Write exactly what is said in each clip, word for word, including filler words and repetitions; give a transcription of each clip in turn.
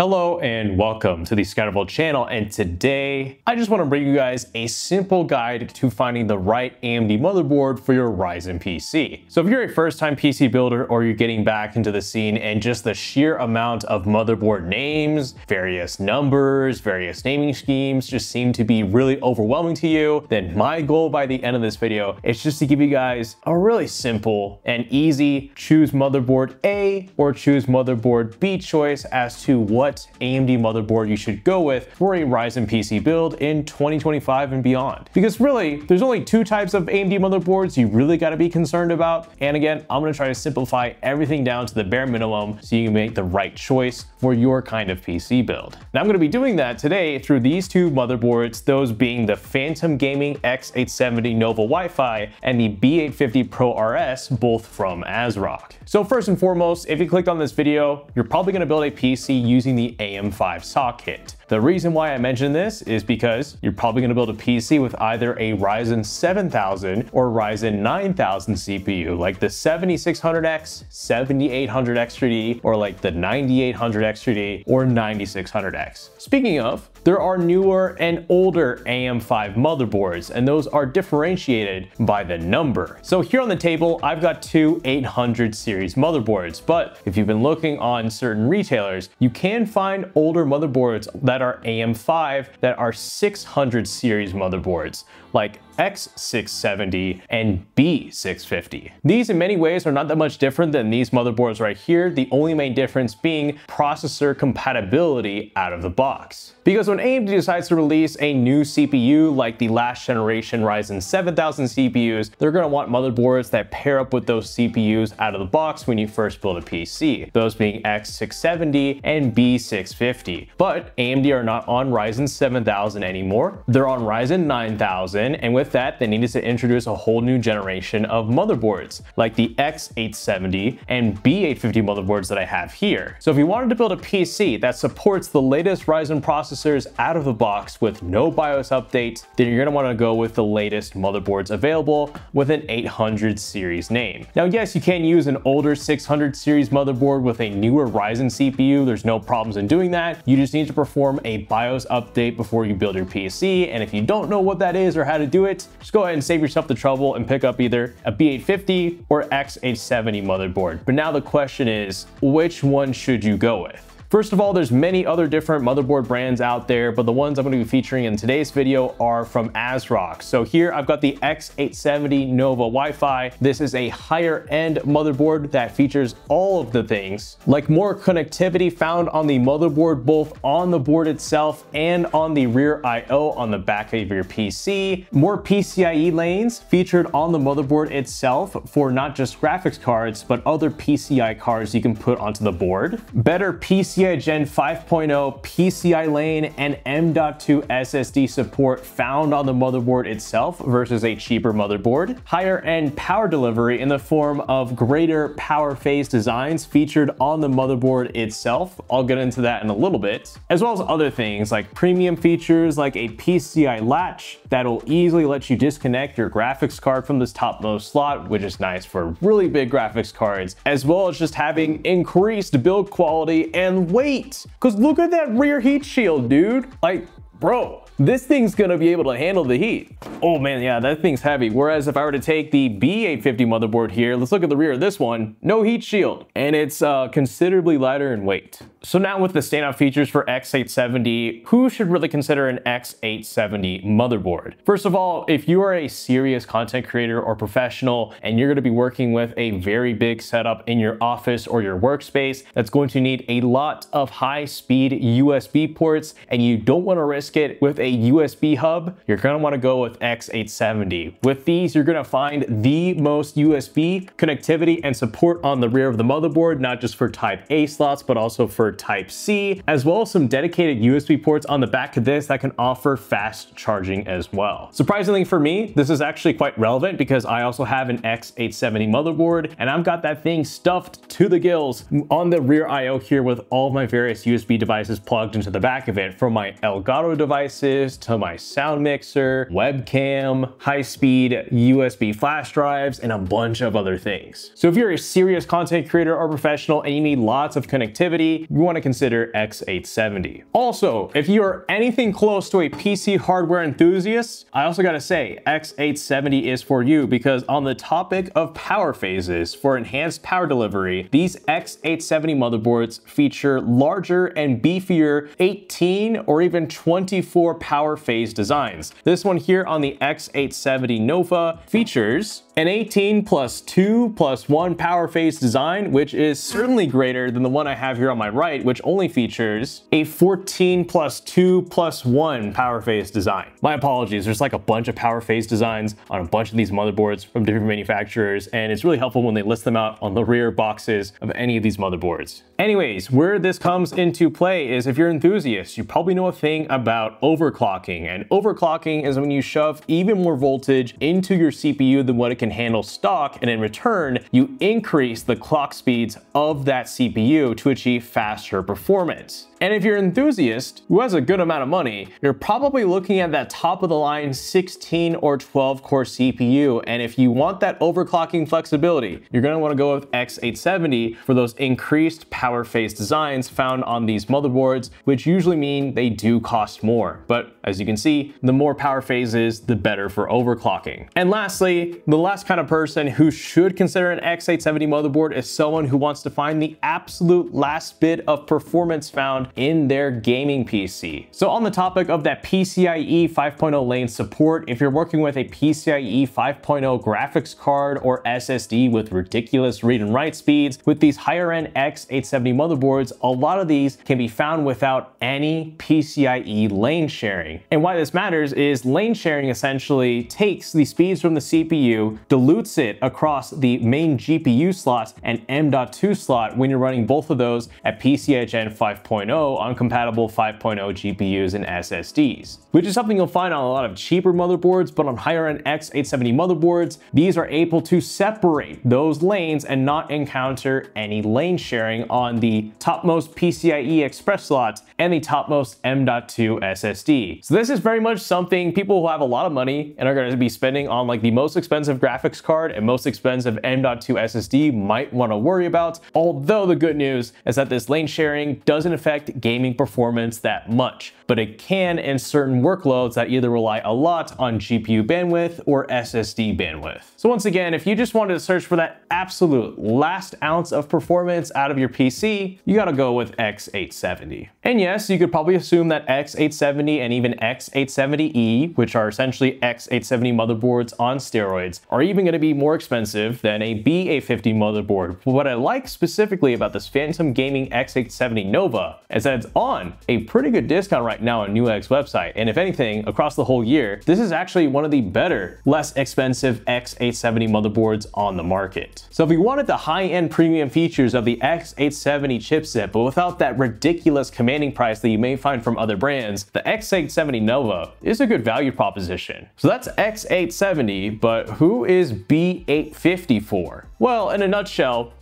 Hello and welcome to the ScatterVolt channel, and today I just want to bring you guys a simple guide to finding the right A M D motherboard for your Ryzen P C. So if you're a first-time P C builder or you're getting back into the scene and just the sheer amount of motherboard names, various numbers, various naming schemes just seem to be really overwhelming to you, then my goal by the end of this video is just to give you guys a really simple and easy choose motherboard A or choose motherboard B choice as to what What A M D motherboard you should go with for a Ryzen P C build in twenty twenty-five and beyond. Because really, there's only two types of A M D motherboards you really gotta be concerned about. And again, I'm gonna try to simplify everything down to the bare minimum so you can make the right choice for your kind of P C build. Now I'm gonna be doing that today through these two motherboards, those being the Phantom Gaming X eight seventy Nova Wi-Fi and the B eight fifty Pro R S, both from ASRock. So first and foremost, if you clicked on this video, you're probably gonna build a P C using the the A M five socket. The reason why I mention this is because you're probably gonna build a P C with either a Ryzen seven thousand or Ryzen nine thousand C P U, like the seventy-six hundred X, seventy-eight hundred X three D, or like the ninety-eight hundred X three D, or ninety-six hundred X. Speaking of, there are newer and older A M five motherboards, and those are differentiated by the number. So here on the table, I've got two eight hundred series motherboards, but if you've been looking on certain retailers, you can find older motherboards that are A M five that are six hundred series motherboards, like X six seventy and B six fifty. These in many ways are not that much different than these motherboards right here, the only main difference being processor compatibility out of the box. Because when A M D decides to release a new C P U like the last generation Ryzen seven thousand C P Us, they're gonna want motherboards that pair up with those C P Us out of the box when you first build a P C, those being X six seventy and B six fifty. But A M D are not on Ryzen seven thousand anymore, they're on Ryzen nine thousand, and with that, they needed to introduce a whole new generation of motherboards, like the X eight seventy and B eight fifty motherboards that I have here. So if you wanted to build a P C that supports the latest Ryzen processors out of the box with no BIOS updates, then you're gonna wanna go with the latest motherboards available with an eight hundred series name. Now, yes, you can use an older six hundred series motherboard with a newer Ryzen C P U. There's no problems in doing that. You just need to perform a BIOS update before you build your P C. And if you don't know what that is or how to do it, just go ahead and save yourself the trouble and pick up either a B eight fifty or X eight seventy motherboard. But now the question is, which one should you go with? First of all, there's many other different motherboard brands out there, but the ones I'm gonna be featuring in today's video are from ASRock. So here I've got the X eight seventy Nova Wi-Fi. This is a higher end motherboard that features all of the things, like more connectivity found on the motherboard, both on the board itself and on the rear I O on the back of your P C. More P C I E lanes featured on the motherboard itself for not just graphics cards, but other P C I cards you can put onto the board. Better P C I Gen five point oh P C I lane and M dot two S S D support found on the motherboard itself versus a cheaper motherboard. Higher end power delivery in the form of greater power phase designs featured on the motherboard itself. I'll get into that in a little bit. As well as other things like premium features like a P C I latch that'll easily let you disconnect your graphics card from this topmost slot, which is nice for really big graphics cards, as well as just having increased build quality and weight, because look at that rear heat shield, dude. Like, bro, this thing's gonna be able to handle the heat. Oh man, yeah, that thing's heavy. Whereas if I were to take the B eight fifty motherboard here, let's look at the rear of this one, no heat shield, and it's uh, considerably lighter in weight. So now with the standout features for X eight seventy, who should really consider an X eight seventy motherboard? First of all, if you are a serious content creator or professional, and you're gonna be working with a very big setup in your office or your workspace, that's going to need a lot of high-speed U S B ports, and you don't wanna risk it with a U S B hub, you're gonna wanna go with X eight seventy. With these, you're gonna find the most U S B connectivity and support on the rear of the motherboard, not just for type A slots, but also for type C, as well as some dedicated U S B ports on the back of this that can offer fast charging as well. Surprisingly for me, this is actually quite relevant because I also have an X eight seventy motherboard, and I've got that thing stuffed to the gills on the rear I O here with all of my various U S B devices plugged into the back of it, from my Elgato devices to my sound mixer, webcam, high-speed U S B flash drives, and a bunch of other things. So if you're a serious content creator or professional and you need lots of connectivity, we want to consider X eight seventy. Also, if you are anything close to a P C hardware enthusiast, I also gotta say X eight seventy is for you, because on the topic of power phases for enhanced power delivery, these X eight seventy motherboards feature larger and beefier eighteen or even twenty-four power phase designs. This one here on the X eight seventy Nova features an eighteen plus two plus one power phase design, which is certainly greater than the one I have here on my right, which only features a fourteen plus two plus one power phase design. My apologies, there's like a bunch of power phase designs on a bunch of these motherboards from different manufacturers, and it's really helpful when they list them out on the rear boxes of any of these motherboards. Anyways, where this comes into play is if you're an enthusiast, you probably know a thing about overclocking, and overclocking is when you shove even more voltage into your C P U than what it can handle stock, and in return, you increase the clock speeds of that C P U to achieve faster performance. And if you're an enthusiast who has a good amount of money, you're probably looking at that top of the line sixteen or twelve core C P U. And if you want that overclocking flexibility, you're gonna wanna go with X eight seventy for those increased power phase designs found on these motherboards, which usually mean they do cost more. But as you can see, the more power phases, the better for overclocking. And lastly, the last kind of person who should consider an X eight seventy motherboard is someone who wants to find the absolute last bit of performance found in their gaming P C. So on the topic of that P C I E five point oh lane support, if you're working with a P C I E five point oh graphics card or S S D with ridiculous read and write speeds, with these higher end X eight seventy motherboards, a lot of these can be found without any P C I E lane sharing. And why this matters is lane sharing essentially takes the speeds from the C P U, dilutes it across the main G P U slots and M dot two slot when you're running both of those at P C I E Gen five point oh on compatible five point oh G P Us and S S Ds, which is something you'll find on a lot of cheaper motherboards, but on higher end X eight seventy motherboards, these are able to separate those lanes and not encounter any lane sharing on the topmost P C I E Express slots and the topmost M dot two S S D. So this is very much something people who have a lot of money and are going to be spending on like the most expensive graphics card and most expensive M dot two S S D might want to worry about, although the good news is that this lane sharing doesn't affect gaming performance that much, but it can in certain workloads that either rely a lot on G P U bandwidth or S S D bandwidth. So once again, if you just wanted to search for that absolute last ounce of performance out of your P C, you gotta go with X eight seventy. And yes, you could probably assume that X eight seventy and even X eight seventy E, which are essentially X eight seventy motherboards on steroids, are even gonna be more expensive than a B eight fifty motherboard. But what I like specifically about this Phantom Gaming X eight seventy Nova is that it's on a pretty good discount right now on Newegg website. And if anything, across the whole year, this is actually one of the better, less expensive X eight seventy motherboards on the market. So if you wanted the high-end premium features of the X eight seventy chipset, but without that ridiculous commanding price that you may find from other brands, the X eight seventy Nova is a good value proposition. So that's X eight seventy, but who is B eight fifty for? Well, in a nutshell,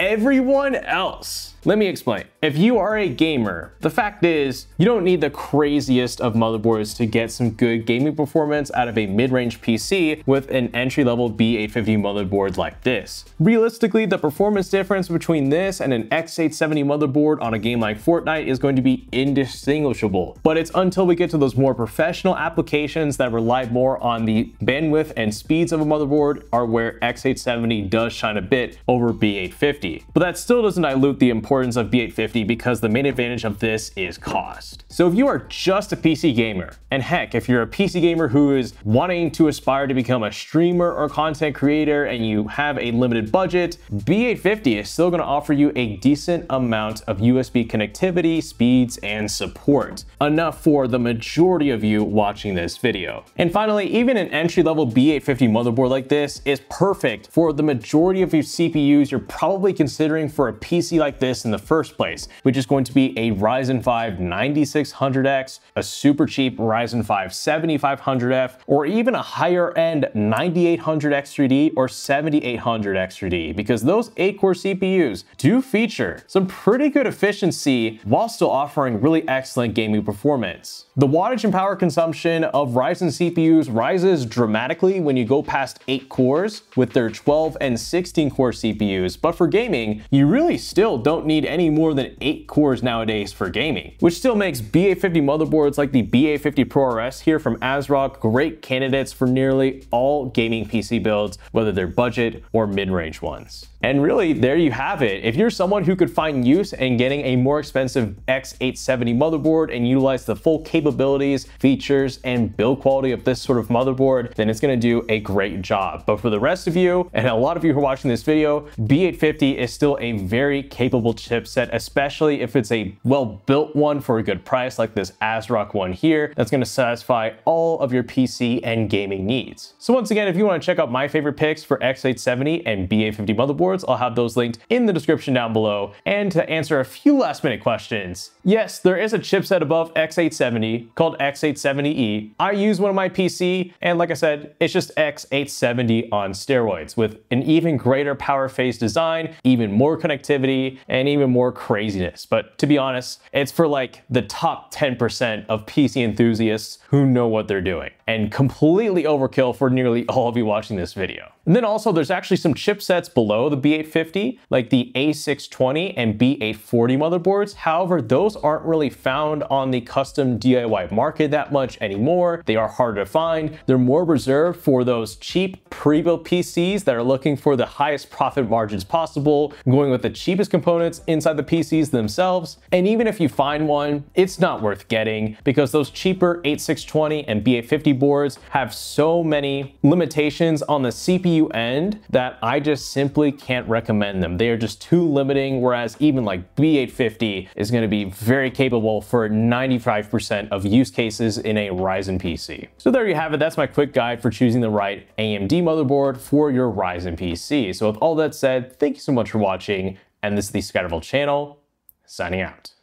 everyone else. Let me explain. If you are a gamer, the fact is you don't need the craziest of motherboards to get some good gaming performance out of a mid-range P C with an entry-level B eight fifty motherboard like this. Realistically, the performance difference between this and an X eight seventy motherboard on a game like Fortnite is going to be indistinguishable, but it's until we get to those more professional applications that rely more on the bandwidth and speeds of a motherboard are where X eight seventy does shine a bit over B eight fifty. But that still doesn't dilute the importance of B eight fifty, because the main advantage of this is cost. So if you are just a P C gamer, and heck, if you're a P C gamer who is wanting to aspire to become a streamer or content creator and you have a limited budget, B eight fifty is still going to offer you a decent amount of U S B connectivity, speeds, and support, enough for the majority of you watching this video. And finally, even an entry-level B eight fifty motherboard like this is perfect for the majority of your C P Us you're probably considering for a P C like this in the first place, which is going to be a Ryzen five ninety-six hundred X, a super cheap Ryzen five seventy-five hundred F, or even a higher end ninety-eight hundred X three D or seventy-eight hundred X three D, because those eight core C P Us do feature some pretty good efficiency while still offering really excellent gaming performance. The wattage and power consumption of Ryzen C P Us rises dramatically when you go past eight cores with their twelve and sixteen core C P Us, but for gaming, you really still don't need need any more than eight cores nowadays for gaming, which still makes B eight fifty motherboards like the B eight fifty Pro R S here from ASRock great candidates for nearly all gaming P C builds, whether they're budget or mid-range ones. And really, there you have it. If you're someone who could find use in getting a more expensive X eight seventy motherboard and utilize the full capabilities, features, and build quality of this sort of motherboard, then it's gonna do a great job. But for the rest of you, and a lot of you who are watching this video, B eight fifty is still a very capable chipset, especially if it's a well-built one for a good price like this ASRock one here, that's gonna satisfy all of your P C and gaming needs. So once again, if you wanna check out my favorite picks for X eight seventy and B eight fifty motherboards, I'll have those linked in the description down below. And to answer a few last minute questions, yes, there is a chipset above X eight seventy called X eight seventy E. I use one on my P C, and like I said, it's just X eight seventy on steroids with an even greater power phase design, even more connectivity, and even more craziness. But to be honest, it's for like the top ten percent of P C enthusiasts who know what they're doing, and completely overkill for nearly all of you watching this video. And then also there's actually some chipsets below the B eight fifty, like the A six twenty and B eight forty motherboards. However, those aren't really found on the custom D I Y market that much anymore. They are harder to find. They're more reserved for those cheap pre-built P Cs that are looking for the highest profit margins possible, going with the cheapest components inside the P Cs themselves. And even if you find one, it's not worth getting because those cheaper A six twenty and B eight fifty boards have so many limitations on the C P U end that I just simply can't recommend them. They are just too limiting, whereas even like B eight fifty is going to be very capable for ninety-five percent of use cases in a Ryzen P C. So there you have it. That's my quick guide for choosing the right A M D motherboard for your Ryzen P C. So with all that said, thank you so much for watching, and this is the ScatterVolt channel, signing out.